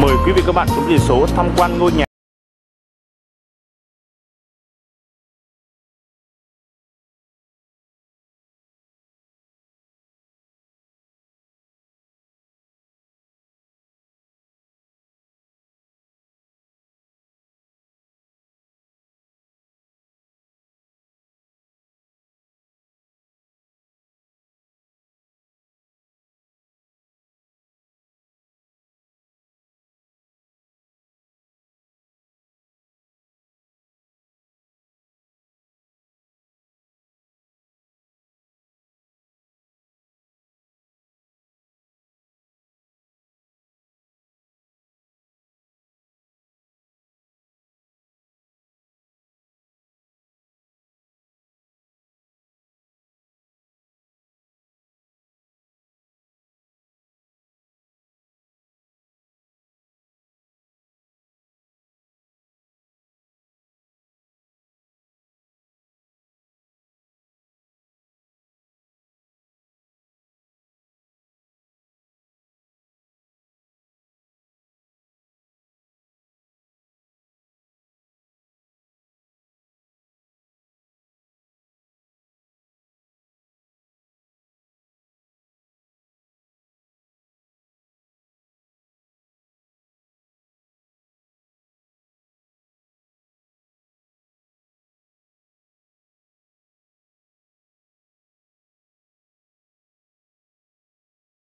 Mời quý vị các bạn cùng chỉ số tham quan ngôi nhà